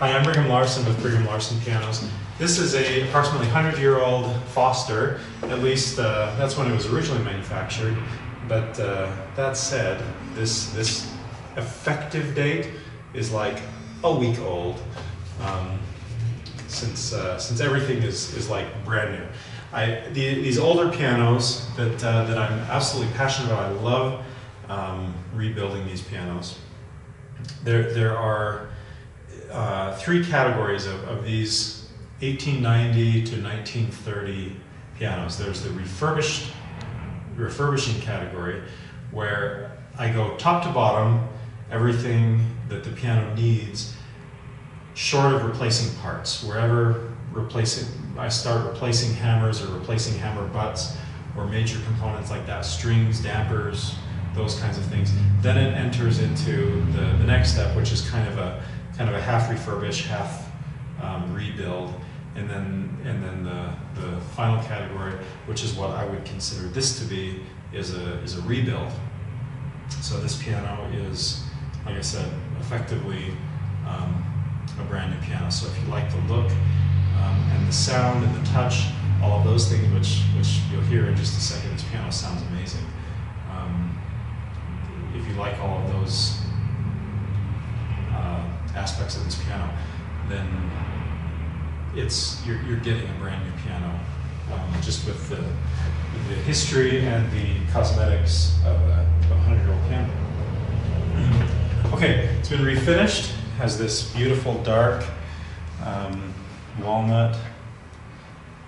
Hi, I'm Brigham Larson with Brigham Larson Pianos. This is a approximately 100-year-old Foster, at least that's when it was originally manufactured. But that said, this effective date is like a week old, since everything is like brand new. These older pianos that I'm absolutely passionate about. I love rebuilding these pianos. There are three categories of these 1890 to 1930 pianos. There's the refurbishing category, where I go top to bottom, everything that the piano needs, short of replacing parts. Wherever I start replacing hammers or replacing hammer butts or major components like that, strings, dampers, those kinds of things. Then it enters into the next step, which is kind of a half refurbish, half rebuild, and then the final category, which is what I would consider this to be, is a rebuild. So this piano is, like I said, effectively a brand new piano. So if you like the look and the sound and the touch, all of those things which you'll hear in just a second, this piano sounds amazing. If you like all of those aspects of this piano, then you're getting a brand new piano, just with the history and the cosmetics of a 100-year-old piano. Okay, it's been refinished. It has this beautiful dark walnut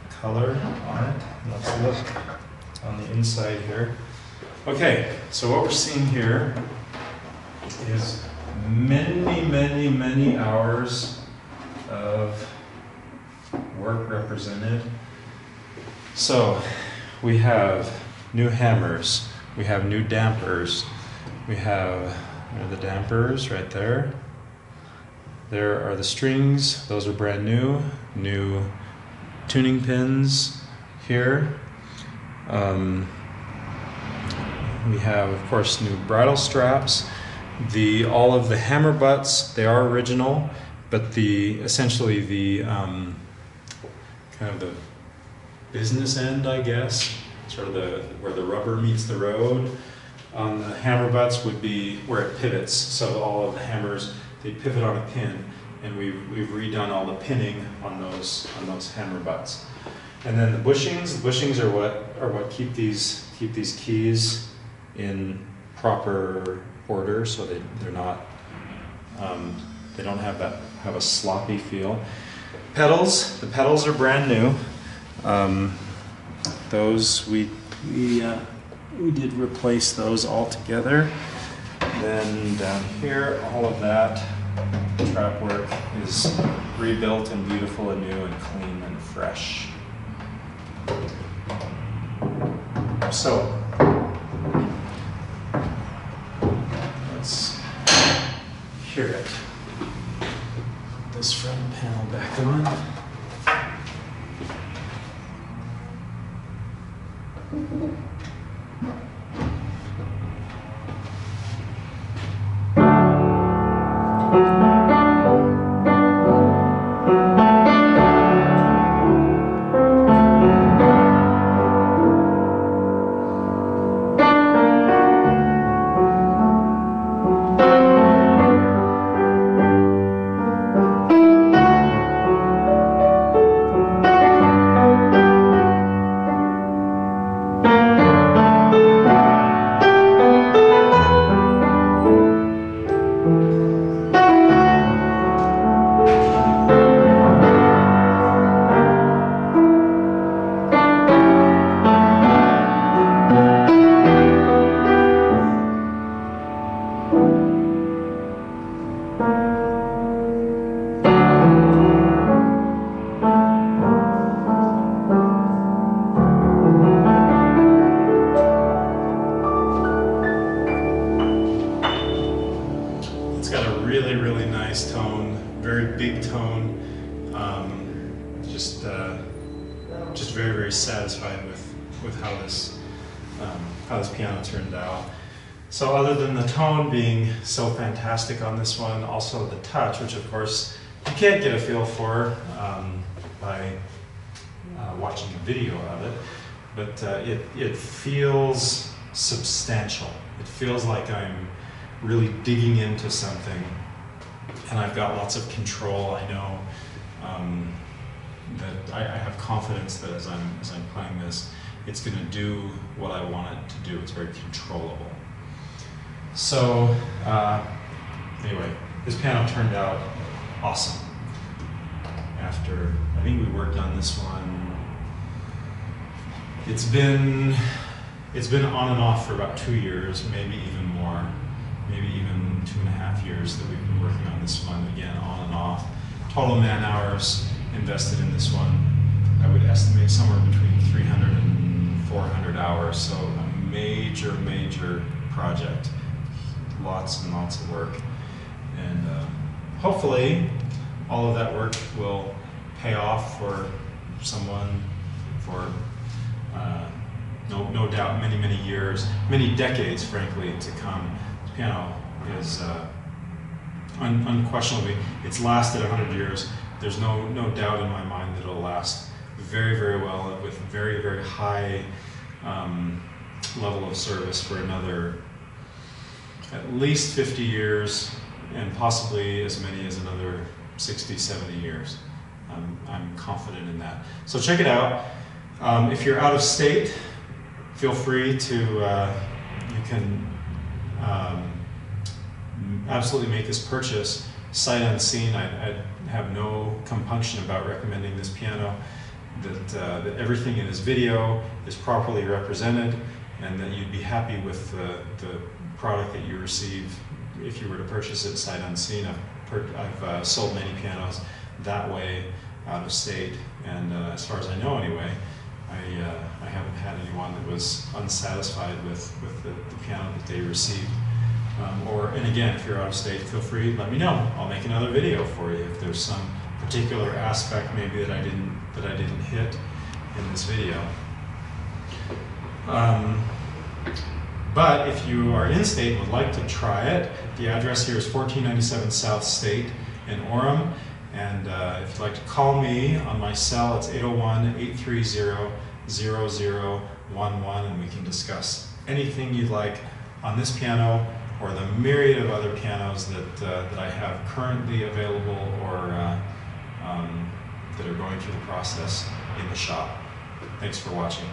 color on it. Let's look on the inside here. Okay, so what we're seeing here is many, many, many hours of work represented. So we have new hammers, we have new dampers, we have the dampers right there. There are the strings, those are brand new, new tuning pins here. We have, of course, new bridle straps. All of the hammer butts, they are original, but kind of the business end, I guess, sort of where the rubber meets the road on the hammer butts would be where it pivots. So all of the hammers, they pivot on a pin, and we've redone all the pinning on those hammer butts. And then the bushings. The bushings are what keep these keys in proper order, so they're not they don't have a sloppy feel. Pedals. The pedals are brand new. Those we did replace those altogether. Then down here, all of that trap work is rebuilt and beautiful and new and clean and fresh. So let's hear it. Put this front panel back on. Really nice tone, very big tone. Just very, very satisfied with how this piano turned out. So other than the tone being so fantastic on this one, also the touch, which of course you can't get a feel for by watching a video of it, but it feels substantial. It feels like I'm really digging into something, and I've got lots of control. I know that I have confidence that as I'm playing this, it's going to do what I want it to do. It's very controllable. So anyway, this piano turned out awesome. After, I think we worked on this one, it's been on and off for about 2 years, maybe even more, maybe even 2.5 years that we've been working on this one, again, on and off. Total man hours invested in this one, I would estimate somewhere between 300 and 400 hours, so a major, major project. Lots and lots of work, and hopefully all of that work will pay off for someone for no doubt many, many years, many decades, frankly, to come. This piano is unquestionably, it's lasted 100 years. There's no doubt in my mind that it'll last very, very well with very, very high level of service for another at least 50 years and possibly as many as another 60, 70 years. I'm confident in that. So check it out. If you're out of state, feel free to, you can absolutely make this purchase sight unseen. I have no compunction about recommending this piano, that everything in this video is properly represented, and that you'd be happy with the product that you receive if you were to purchase it sight unseen. I've sold many pianos that way out of state, and as far as I know anyway, I haven't had anyone that was unsatisfied with the piano that they received. And again, if you're out of state, feel free, let me know. I'll make another video for you if there's some particular aspect maybe that I didn't hit in this video. But if you are in state and would like to try it, the address here is 1497 South State in Orem. And if you'd like to call me on my cell, it's 801-830-0011, and we can discuss anything you'd like on this piano or the myriad of other pianos that I have currently available or that are going through the process in the shop. Thanks for watching.